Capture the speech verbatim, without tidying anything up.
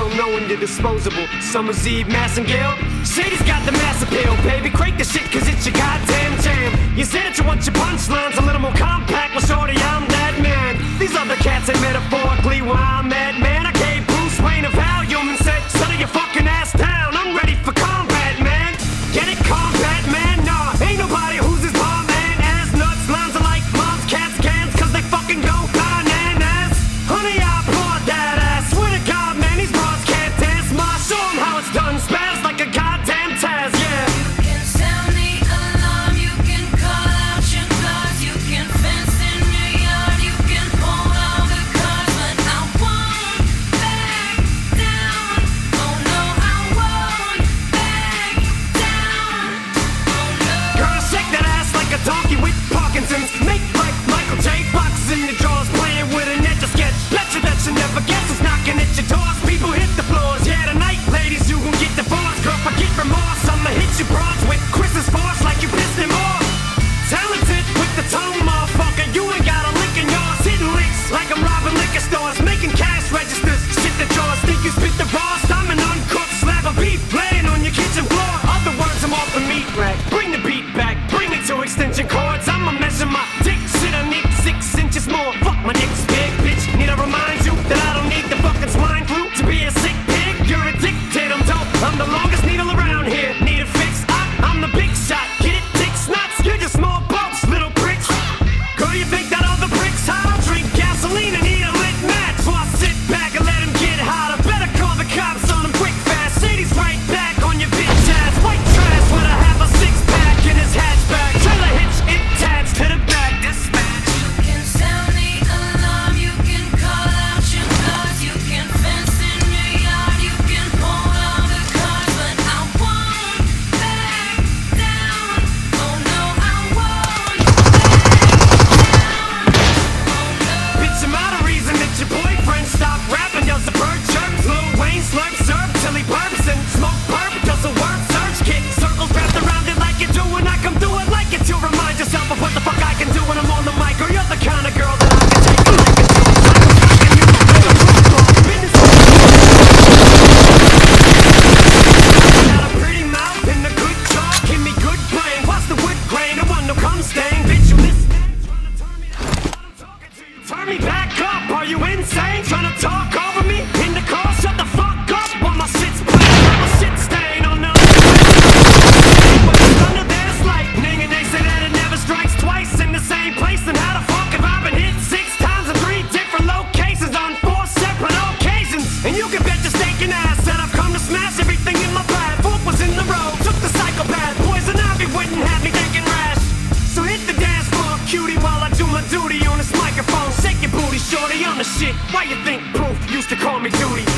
ill, knowing you're disposable. Summer's Eve, Massengale. Shady's got the mass appeal, baby. Crank the shit, cause it's your goddamn jam. You said that you want your punchlines a little more compact. Well, shorty, I'm that man. These other cats ain't metaphorically where I'm at, man. I gave Bruce Wayne a Valium and said, settle your fucking ass down. I'm ready for combat, man. Get it, combat, man? Nah, ain't nobody who's his mom and ass. Nuts, lines are like moms, cats, cans, cause they fucking go bananas. Honey, I applaud that ass. Swear to God, man, these bras can't dance. Ma, show them how it's done. Spaz like a goddamn Taz, yeah. Duty on this microphone, shake your booty, shorty, I'm the shit. Why you think Proof used to call me Duty?